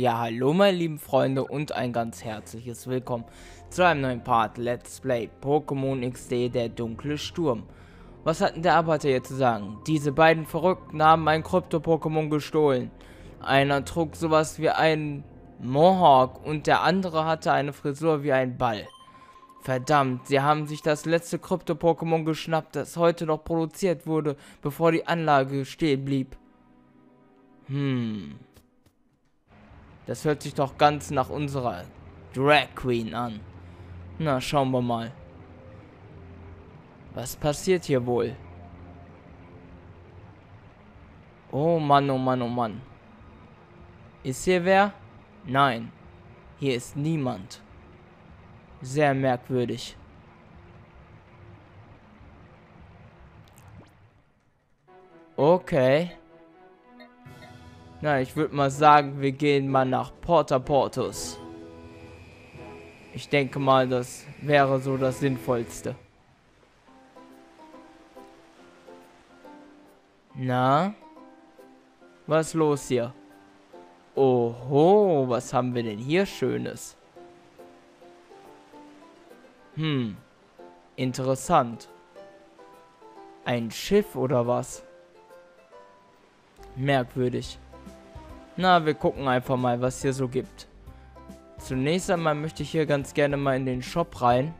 Ja, hallo meine lieben Freunde und ein ganz herzliches Willkommen zu einem neuen Part Let's Play Pokémon XD: Der Dunkle Sturm. Was hatten der Arbeiter hier zu sagen? Diese beiden Verrückten haben ein Krypto-Pokémon gestohlen. Einer trug sowas wie einen Mohawk und der andere hatte eine Frisur wie ein Ball. Verdammt, sie haben sich das letzte Krypto-Pokémon geschnappt, das heute noch produziert wurde, bevor die Anlage stehen blieb. Das hört sich doch ganz nach unserer Drag Queen an. Na, schauen wir mal. Was passiert hier wohl? Oh Mann, oh Mann, oh Mann. Ist hier wer? Nein. Hier ist niemand. Sehr merkwürdig. Okay. Na, ich würde mal sagen, wir gehen mal nach Porta Portus. Ich denke mal, das wäre so das Sinnvollste. Na? Was ist los hier? Oho, was haben wir denn hier Schönes? Interessant. Ein Schiff oder was? Merkwürdig. Na, wir gucken einfach mal, was hier so gibt. Zunächst einmal möchte ich hier ganz gerne mal in den Shop rein.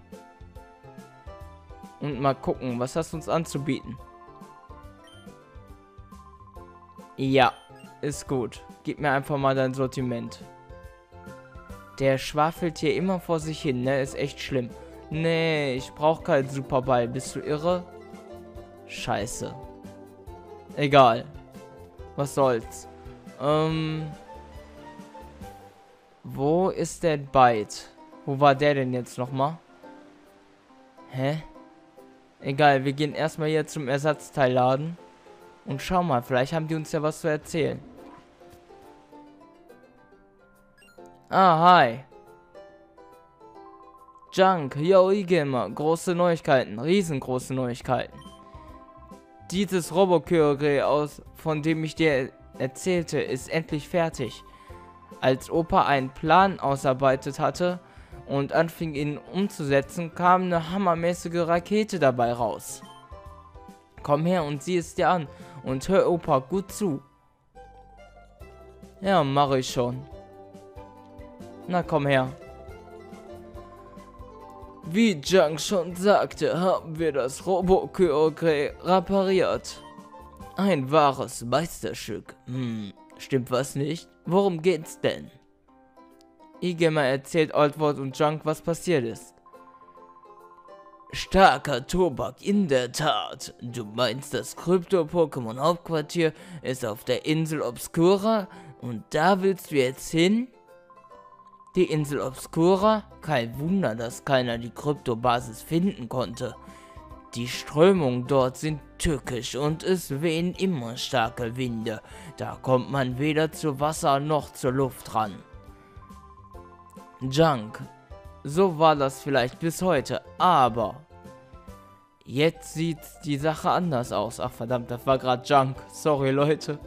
Und mal gucken, was hast du uns anzubieten? Ja, ist gut. Gib mir einfach mal dein Sortiment. Der schwafelt hier immer vor sich hin, ne? Ist echt schlimm. Nee, ich brauche keinen Superball. Bist du irre? Scheiße. Egal. Was soll's. Wo ist der Byte? Wo war der denn jetzt nochmal? Hä? Egal, wir gehen erstmal hier zum Ersatzteilladen. Und schau mal, vielleicht haben die uns ja was zu erzählen. Ah, hi. Junk, yo E-Gamer, große Neuigkeiten, riesengroße Neuigkeiten. Dieses Robo-Kyogre von dem ich dir erzählte, ist endlich fertig. Als Opa einen Plan ausarbeitet hatte und anfing ihn umzusetzen, kam eine hammermäßige Rakete dabei raus. Komm her und sieh es dir an und hör Opa gut zu. Ja, mach ich schon. Na komm her. Wie Junk schon sagte, haben wir das Robo-Kyogre repariert. Ein wahres Meisterstück. Stimmt was nicht? Worum geht's denn? E-Gamer erzählt Oldwort und Junk, was passiert ist. Starker Tobak, in der Tat. Du meinst, das Krypto-Pokémon-Hauptquartier ist auf der Insel Obscura und da willst du jetzt hin? Die Insel Obscura? Kein Wunder, dass keiner die Kryptobasis finden konnte. Die Strömungen dort sind tückisch und es wehen immer starke Winde. Da kommt man weder zu Wasser noch zur Luft ran. Junk, so war das vielleicht bis heute, aber jetzt sieht die Sache anders aus. Ach verdammt, das war gerade Junk. Sorry Leute.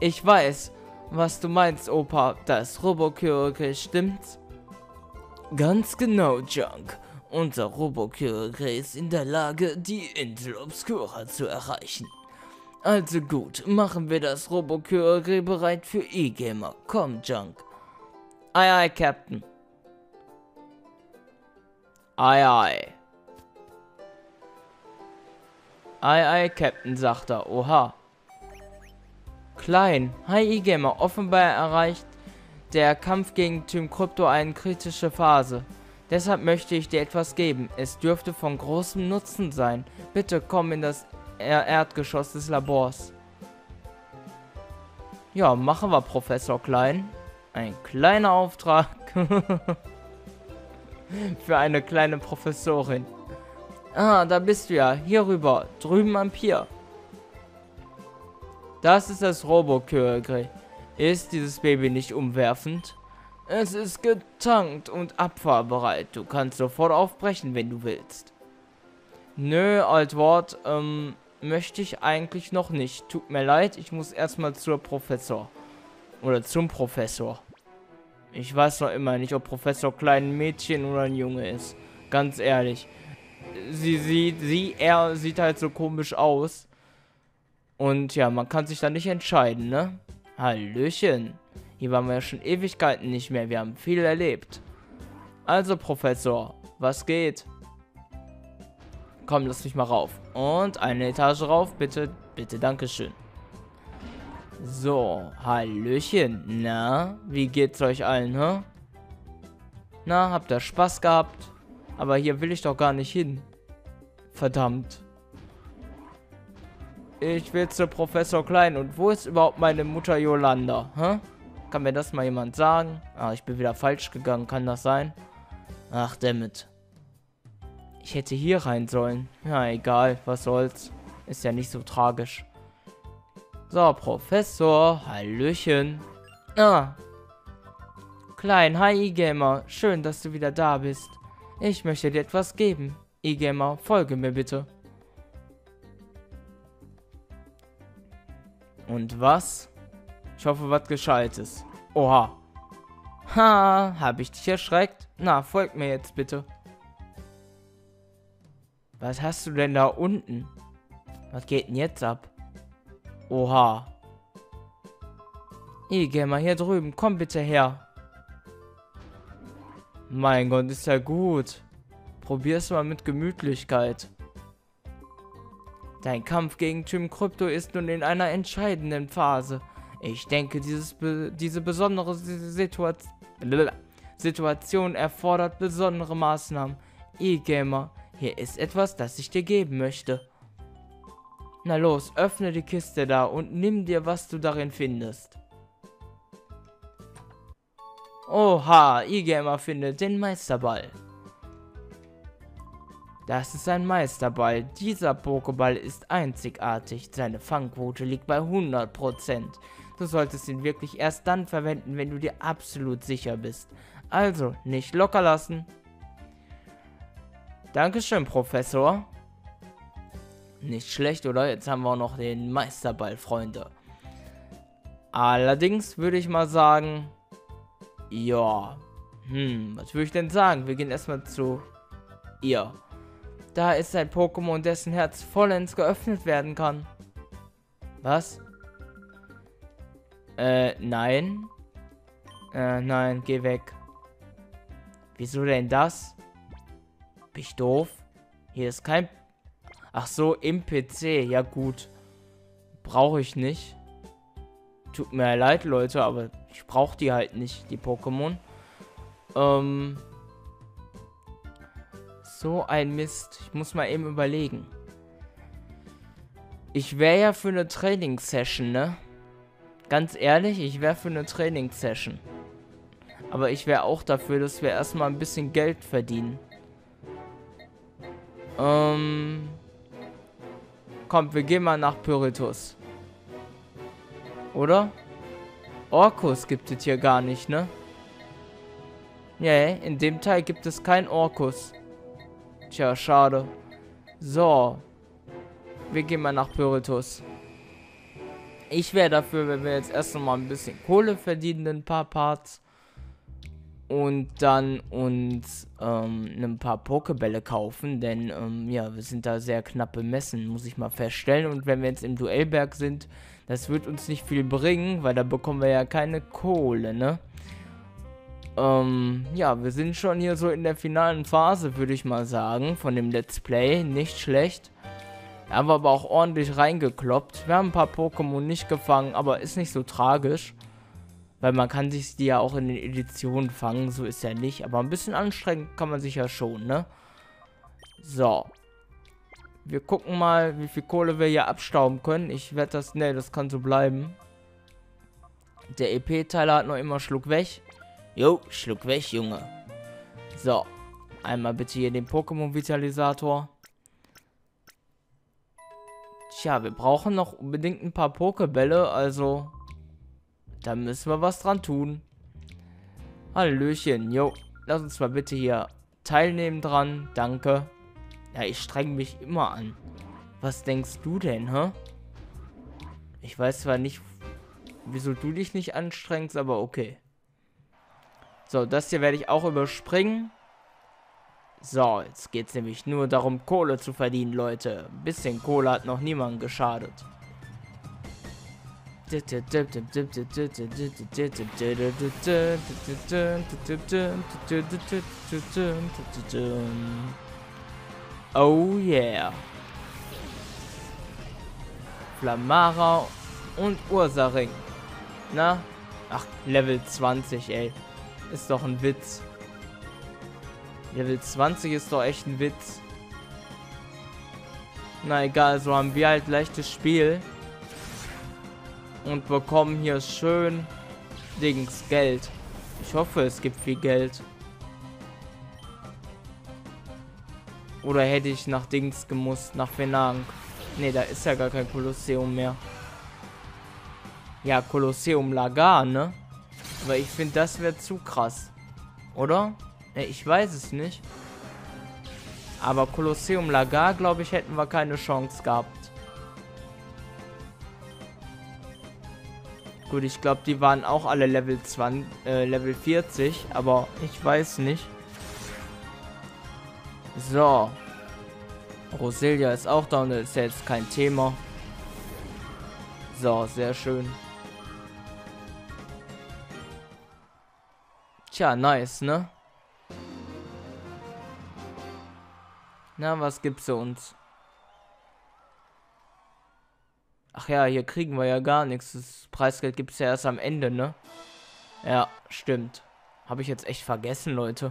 Ich weiß, was du meinst, Opa. Das Robo-Kürger, stimmt's? Ganz genau, Junk. Unser Robo-Kyogre ist in der Lage, die Insel Obscura zu erreichen. Also gut, machen wir das Robo-Kyogre bereit für E-Gamer. Komm, Junk. Aye, aye, Captain. Aye, aye. Aye, aye, Captain, sagt er. Oha. Klein. Hi, E-Gamer. Offenbar erreicht der Kampf gegen Team Crypto eine kritische Phase. Deshalb möchte ich dir etwas geben. Es dürfte von großem Nutzen sein. Bitte komm in das Erdgeschoss des Labors. Ja, machen wir, Professor Klein. Ein kleiner Auftrag. Für eine kleine Professorin. Ah, da bist du ja. Hier rüber. Drüben am Pier. Das ist das Robo-Kürger. Ist dieses Baby nicht umwerfend? Es ist getankt und abfahrbereit. Du kannst sofort aufbrechen, wenn du willst. Nö, Altwort, möchte ich eigentlich noch nicht. Tut mir leid, ich muss erstmal zur Professor. Oder zum Professor. Ich weiß noch immer nicht, ob Professor Klein ein Mädchen oder ein Junge ist. Ganz ehrlich. Er sieht halt so komisch aus. Und ja, man kann sich da nicht entscheiden, ne? Hallöchen. Hier waren wir ja schon Ewigkeiten nicht mehr. Wir haben viel erlebt. Also, Professor, was geht? Komm, lass mich mal rauf. Und eine Etage rauf, bitte. Bitte, dankeschön. So, hallöchen. Na, wie geht's euch allen, hä? Na, habt ihr Spaß gehabt? Aber hier will ich doch gar nicht hin. Verdammt. Ich will zu Professor Klein. Und wo ist überhaupt meine Mutter Yolanda? Hä? Kann mir das mal jemand sagen? Ah, ich bin wieder falsch gegangen. Kann das sein? Ach, dammit. Ich hätte hier rein sollen. Na, egal. Was soll's. Ist ja nicht so tragisch. So, Professor. Hallöchen. Ah. Klein, hi, E-Gamer. Schön, dass du wieder da bist. Ich möchte dir etwas geben. E-Gamer, folge mir bitte. Und was? Ich hoffe, was Gescheites. Oha. Ha, hab ich dich erschreckt? Na, folg mir jetzt bitte. Was hast du denn da unten? Was geht denn jetzt ab? Oha. E-Gamer, hier drüben, komm bitte her. Mein Gott, ist ja gut. Probier's mal mit Gemütlichkeit. Dein Kampf gegen Team Crypto ist nun in einer entscheidenden Phase. Ich denke, diese besondere Situation erfordert besondere Maßnahmen. E-Gamer, hier ist etwas, das ich dir geben möchte. Na los, öffne die Kiste da und nimm dir, was du darin findest. Oha, E-Gamer findet den Meisterball. Das ist ein Meisterball. Dieser Pokéball ist einzigartig. Seine Fangquote liegt bei 100%. Du solltest ihn wirklich erst dann verwenden, wenn du dir absolut sicher bist. Also, nicht locker lassen. Dankeschön, Professor. Nicht schlecht, oder? Jetzt haben wir auch noch den Meisterball, Freunde. Allerdings würde ich mal sagen... Ja, was würde ich denn sagen? Wir gehen erstmal zu ihr. Da ist ein Pokémon, dessen Herz vollends geöffnet werden kann. Was? Nein. Nein, geh weg. Wieso denn das? Bin ich doof? Hier ist kein... Ach so, im PC. Ja gut. Brauche ich nicht. Tut mir leid, Leute, aber... Ich brauche die halt nicht, die Pokémon. So ein Mist. Ich muss mal eben überlegen. Ich wäre ja für eine Trainingssession, ne? Ganz ehrlich, ich wäre für eine Trainingssession. Aber ich wäre auch dafür, dass wir erstmal ein bisschen Geld verdienen. Kommt, wir gehen mal nach Pyritus. Oder? Orkus gibt es hier gar nicht, ne? Nee, in dem Teil gibt es keinen Orkus. Tja, schade. So. Wir gehen mal nach Pyritus. Ich wäre dafür, wenn wir jetzt erst noch mal ein bisschen Kohle verdienen, ein paar Parts. Und dann uns ein paar Pokebälle kaufen, denn ja, wir sind da sehr knapp bemessen, muss ich mal feststellen. Und wenn wir jetzt im Duellberg sind, das wird uns nicht viel bringen, weil da bekommen wir ja keine Kohle, ne? Ja, wir sind schon hier so in der finalen Phase, würde ich mal sagen, von dem Let's Play. Nicht schlecht. Haben wir aber auch ordentlich reingekloppt. Wir haben ein paar Pokémon nicht gefangen, aber ist nicht so tragisch. Weil man kann sich die ja auch in den Editionen fangen, so ist ja nicht. Aber ein bisschen anstrengend kann man sich ja schon, ne? So. Wir gucken mal, wie viel Kohle wir hier abstauben können. Ich werde das... Ne, das kann so bleiben. Der EP-Teiler hat noch immer Schluck weg. Jo, Schluck weg, Junge. So. Einmal bitte hier den Pokémon-Vitalisator. Tja, wir brauchen noch unbedingt ein paar Pokebälle, also... Da müssen wir was dran tun. Hallöchen, jo. Lass uns mal bitte hier teilnehmen dran. Danke. Ja, ich streng mich immer an. Was denkst du denn, hä? Ich weiß zwar nicht, Wieso du dich nicht anstrengst, aber okay. So, das hier werde ich auch überspringen. So, jetzt geht es nämlich nur darum, Kohle zu verdienen, Leute. Ein bisschen Kohle hat noch niemandem geschadet. Oh yeah. Flamara und Ursaring. Na? Ach, Level 20, ey. Ist doch ein Witz. Level 20 ist doch echt ein Witz. Na egal, so haben wir halt leichtes Spiel. Und bekommen hier schön Dings Geld. Ich hoffe, es gibt viel Geld. Oder hätte ich nach Dings gemusst, nach Venang. Ne, da ist ja gar kein Kolosseum mehr. Ja, Colosseum Lagar, ne? Aber ich finde, das wäre zu krass. Oder? Ne, ich weiß es nicht. Aber Colosseum Lagar, glaube ich, hätten wir keine Chance gehabt. Gut, ich glaube, die waren auch alle Level 20, Level 40. Aber ich weiß nicht. So. Roselia ist auch da und das ist ja jetzt kein Thema. So, sehr schön. Tja, nice, ne? Na, was gibt's uns? Ach ja, hier kriegen wir ja gar nichts. Das Preisgeld gibt's ja erst am Ende, ne? Ja, stimmt. Habe ich jetzt echt vergessen, Leute.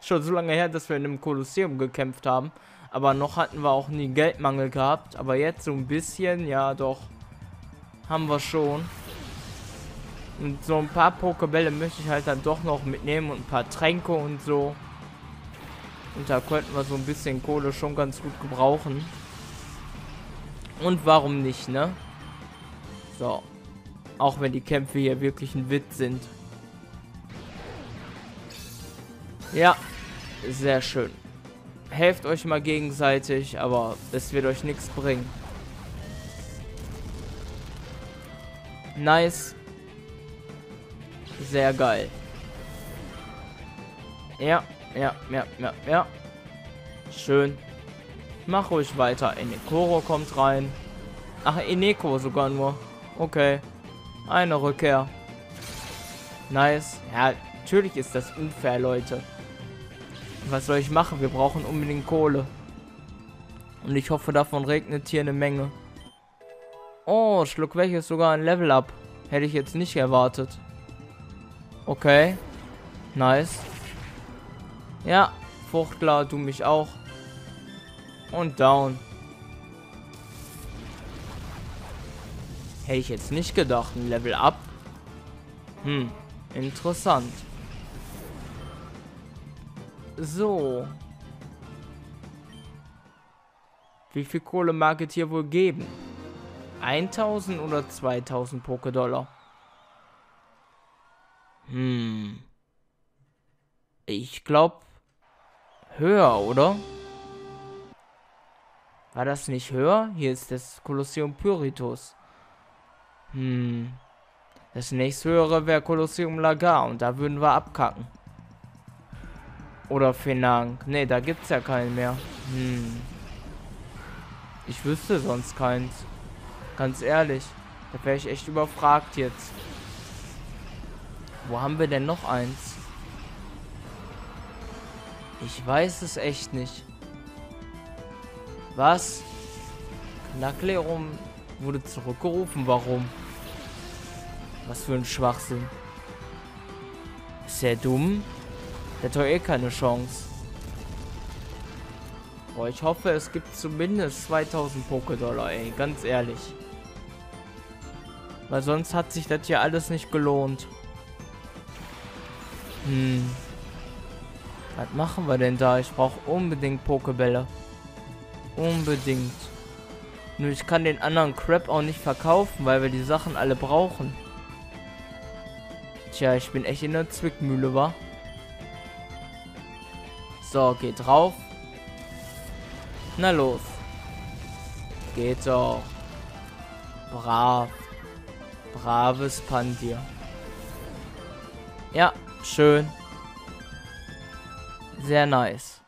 Schon so lange her, dass wir in einem Kolosseum gekämpft haben. Aber noch hatten wir auch nie Geldmangel gehabt. Aber jetzt so ein bisschen, ja doch, haben wir schon. Und so ein paar Pokebälle möchte ich halt dann doch noch mitnehmen und ein paar Tränke und so. Und da könnten wir so ein bisschen Kohle schon ganz gut gebrauchen. Und warum nicht, ne? So. Auch wenn die Kämpfe hier wirklich ein Witz sind. Ja, sehr schön. Helft euch mal gegenseitig, aber es wird euch nichts bringen. Nice. Sehr geil. Ja. Schön. Mach ruhig weiter. Enekoro kommt rein. Ach, Eneko sogar nur. Okay. Eine Rückkehr. Nice. Ja, natürlich ist das unfair, Leute. Was soll ich machen? Wir brauchen unbedingt Kohle. Und ich hoffe, davon regnet hier eine Menge. Oh, Schluck weg ist sogar ein Level-Up. Hätte ich jetzt nicht erwartet. Okay. Nice. Ja, Fuchtler, du mich auch. Und down. Hätte ich jetzt nicht gedacht, ein Level-Up. Hm, interessant. So. Wie viel Kohle mag es hier wohl geben? 1000 oder 2000 Poké-Dollar? Hm. Ich glaube, höher, oder? War das nicht höher? Hier ist das Colosseum Pyritus. Hm. Das nächsthöhere wäre Colosseum Lagar und da würden wir abkacken. Oder Fenang. Ne, da gibt's ja keinen mehr. Hm. Ich wüsste sonst keins. Ganz ehrlich. Da wäre ich echt überfragt jetzt. Wo haben wir denn noch eins? Ich weiß es echt nicht. Was? Knacklehrum wurde zurückgerufen. Warum? Was für ein Schwachsinn. Ist der dumm? Der hat doch eh keine Chance. Boah, ich hoffe, es gibt zumindest 2000 Poké-Dollar, ey. Ganz ehrlich. Weil sonst hat sich das hier alles nicht gelohnt. Hm. Was machen wir denn da? Ich brauche unbedingt Pokébälle. Unbedingt. Nur ich kann den anderen Crap auch nicht verkaufen, weil wir die Sachen alle brauchen. Tja, ich bin echt in der Zwickmühle, wa? So, geht drauf. Na los. Geht doch. Brav. Braves Pandir. Ja, schön. Sehr nice.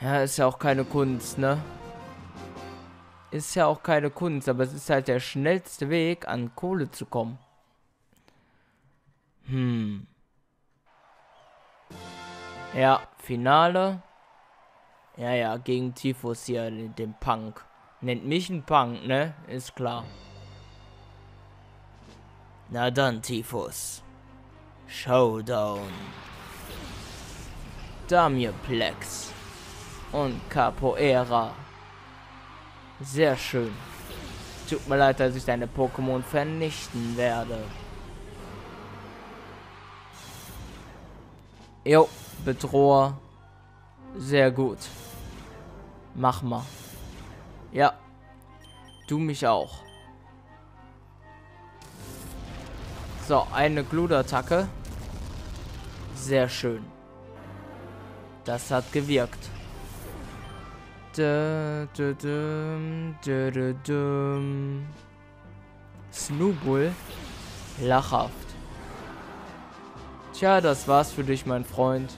Ja, ist ja auch keine Kunst, ne? Ist ja auch keine Kunst, aber es ist halt der schnellste Weg, an Kohle zu kommen. Ja, Finale. Ja, gegen Tifus hier, den Punk. Nennt mich ein Punk, ne? Ist klar. Na dann, Tifus. Showdown. Damirplex. Und Capoeira. Sehr schön. Tut mir leid, dass ich deine Pokémon vernichten werde. Jo, Bedroher. Sehr gut. Mach mal. Ja. Du mich auch. So, eine Glutattacke. Sehr schön. Das hat gewirkt. Snoobull. Lachhaft. Tja, das war's für dich, mein Freund.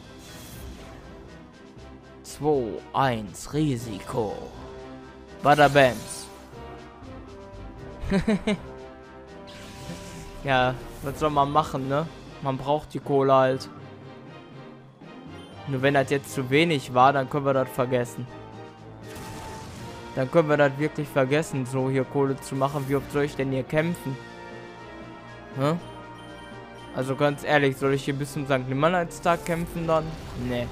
2-1 Risiko. Badabams. Ja, was soll man machen, ne? Man braucht die Kohle halt. Nur wenn das jetzt zu wenig war, dann können wir das vergessen. Dann können wir das wirklich vergessen, so hier Kohle zu machen. Wie oft soll ich denn hier kämpfen? Hm? Also ganz ehrlich, soll ich hier bis zum St. Nimmerleinstag kämpfen dann? Nee.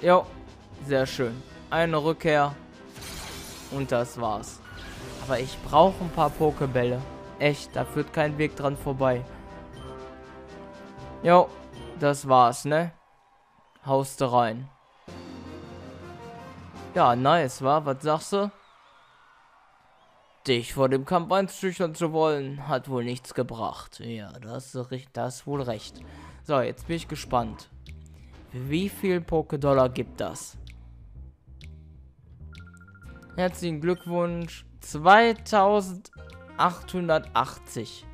Jo, sehr schön. Eine Rückkehr. Und das war's. Aber ich brauche ein paar Pokebälle. Echt, da führt kein Weg dran vorbei. Jo, das war's, ne? Haust du rein. Ja, nice, wa? Was sagst du? Dich vor dem Kampf einschüchtern zu wollen, hat wohl nichts gebracht. Ja, das ist wohl recht. So, jetzt bin ich gespannt. Wie viel Poké-Dollar gibt das? Herzlichen Glückwunsch. 2880.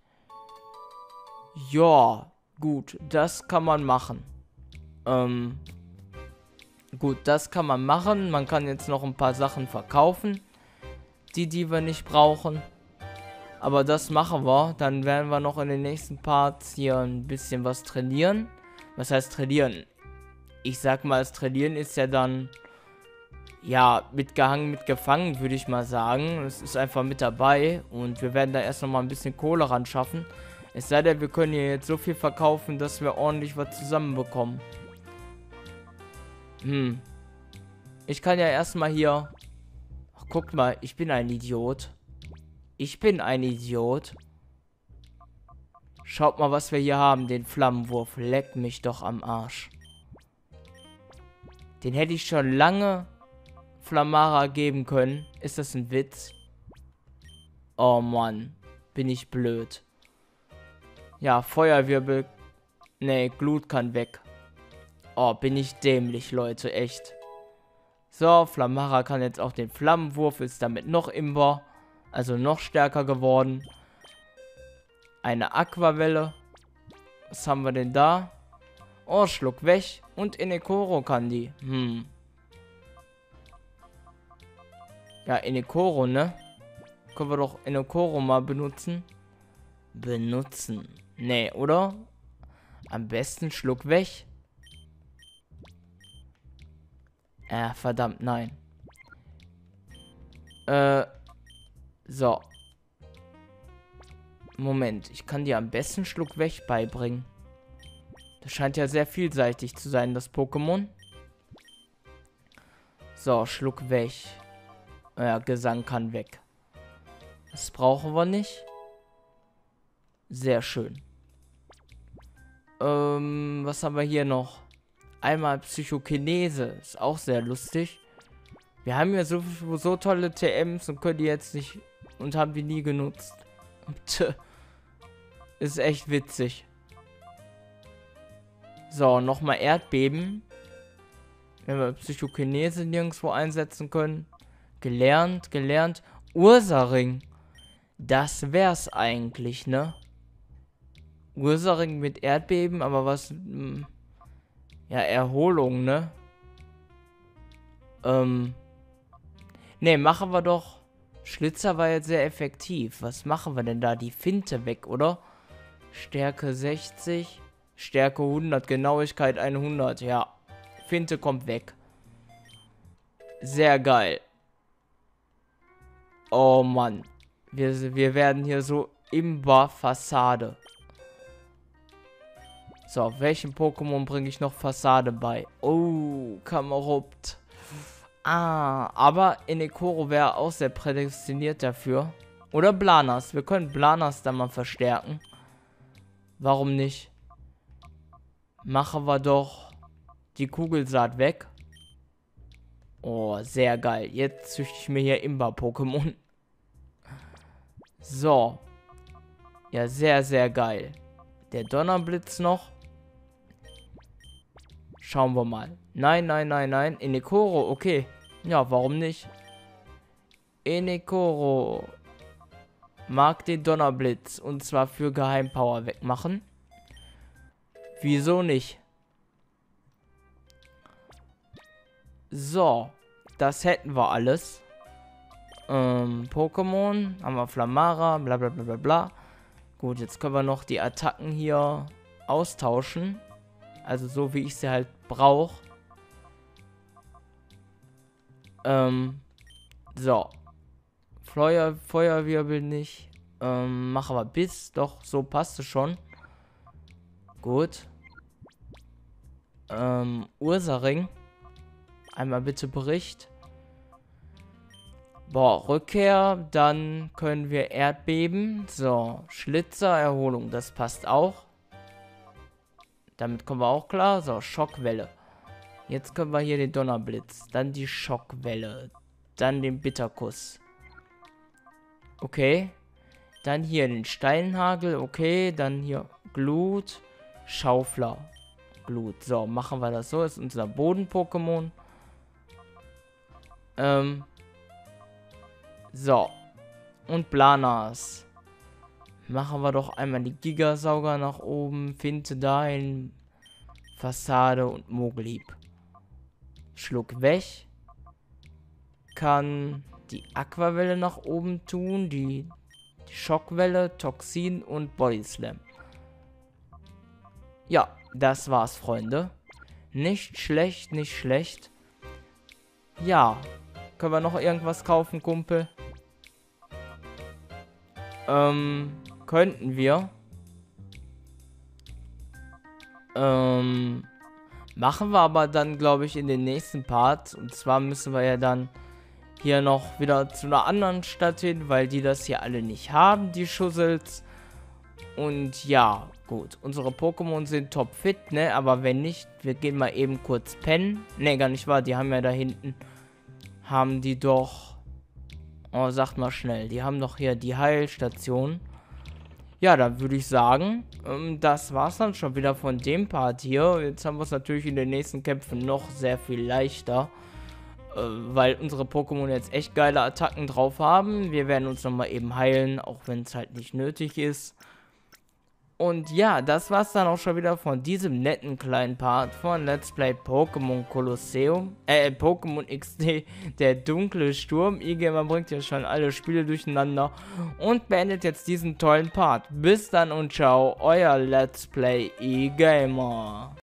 Ja, gut, das kann man machen. Gut, das kann man machen. Man kann jetzt noch ein paar Sachen verkaufen. Die wir nicht brauchen. Aber das machen wir. Dann werden wir noch in den nächsten Parts hier ein bisschen was trainieren. Was heißt trainieren? Ich sag mal, das Trainieren ist ja dann... Ja, mitgehangen, mitgefangen, würde ich mal sagen. Es ist einfach mit dabei. Und wir werden da erst nochmal ein bisschen Kohle ran schaffen. Es sei denn, wir können hier jetzt so viel verkaufen, dass wir ordentlich was zusammenbekommen. Ich kann ja erstmal hier... Guckt mal, ich bin ein Idiot. Ich bin ein Idiot. Schaut mal, was wir hier haben. Den Flammenwurf. Leck mich doch am Arsch. Den hätte ich schon lange Flamara geben können. Ist das ein Witz? Oh Mann. Bin ich blöd. Ja, Feuerwirbel. Nee, Glut kann weg. Oh, bin ich dämlich, Leute. Echt. So, Flamara kann jetzt auch den Flammenwurf, ist damit noch imber, also noch stärker geworden. Eine Aquawelle. Was haben wir denn da? Oh, Schluck weg. Und Enekoro kann die. Ja, Enekoro, ne? Können wir doch Enekoro mal benutzen. Nee, oder? Am besten Schluck weg. Verdammt, nein. So. Moment, ich kann dir am besten Schluck weg beibringen. Das scheint ja sehr vielseitig zu sein, das Pokémon. So, Schluck weg. Ja, Gesang kann weg. Das brauchen wir nicht. Sehr schön. Was haben wir hier noch? Einmal Psychokinese. Ist auch sehr lustig. Wir haben ja so tolle TMs und können die jetzt nicht... Und haben die nie genutzt. Ist echt witzig. So, nochmal Erdbeben. Wenn wir Psychokinese nirgendwo einsetzen können, Gelernt. Ursaring. Das wär's eigentlich, ne? Ursaring mit Erdbeben, aber was... Ja, Erholung, ne? Ne, machen wir doch... Schlitzer war jetzt sehr effektiv. Was machen wir denn da? Die Finte weg, oder? Stärke 60. Stärke 100. Genauigkeit 100. Ja. Finte kommt weg. Sehr geil. Oh Mann. Wir werden hier so imba Fassade. So, auf welchem Pokémon bringe ich noch Fassade bei? Oh, Kamerupt. Ah, aber Enekoro wäre auch sehr prädestiniert dafür. Oder Blanas. Wir können Blanas da mal verstärken. Warum nicht? Machen wir doch die Kugelsaat weg. Oh, sehr geil. Jetzt züchte ich mir hier Imba-Pokémon. So. Ja, sehr, sehr geil. Der Donnerblitz noch. Schauen wir mal. Nein. Enekoro, okay. Ja, warum nicht? Enekoro mag den Donnerblitz. Und zwar für Geheimpower wegmachen. Wieso nicht? So, das hätten wir alles. Pokémon, haben wir Flamara, bla. Gut, jetzt können wir noch die Attacken hier austauschen. Also so, wie ich sie halt brauche. So. Feuerwirbel nicht. Machen wir Biss. Doch, so passt es schon. Gut. Ursaring. Einmal bitte Bericht. Boah, Rückkehr. Dann können wir Erdbeben. So, Schlitzer, Erholung. Das passt auch. Damit kommen wir auch klar. So, Schockwelle. Jetzt können wir hier den Donnerblitz. Dann die Schockwelle. Dann den Bitterkuss. Okay. Dann hier den Steinhagel. Okay, dann hier Glut. Schaufler. Glut. So, machen wir das so. Das ist unser Boden-Pokémon. So. Und Blanas. Machen wir doch einmal die Gigasauger nach oben. Finte dahin. Fassade und Mogelhieb. Schluck weg. Kann die Aquawelle nach oben tun. Die Schockwelle, Toxin und Body Slam. Ja, das war's, Freunde. Nicht schlecht. Ja. Können wir noch irgendwas kaufen, Kumpel? Könnten wir. Machen wir aber dann, glaube ich, in den nächsten Part. Und zwar müssen wir ja dann hier noch wieder zu einer anderen Stadt hin, weil die das hier alle nicht haben, die Schussels. Und ja, gut. Unsere Pokémon sind topfit, ne? Aber wenn nicht, wir gehen mal eben kurz pennen. Ne, gar nicht wahr. Die haben ja da hinten... Haben die doch... Oh, sagt mal schnell. Die haben doch hier die Heilstation. Ja, dann würde ich sagen, das war's dann schon wieder von dem Part hier. Jetzt haben wir es natürlich in den nächsten Kämpfen noch sehr viel leichter. Weil unsere Pokémon jetzt echt geile Attacken drauf haben. Wir werden uns nochmal eben heilen, auch wenn es halt nicht nötig ist. Und ja, das war's dann auch schon wieder von diesem netten kleinen Part von Let's Play Pokémon Colosseum. Pokémon XD, der dunkle Sturm. IGM bringt ja schon alle Spiele durcheinander und beendet jetzt diesen tollen Part. Bis dann und ciao, euer Let's Play eGamer.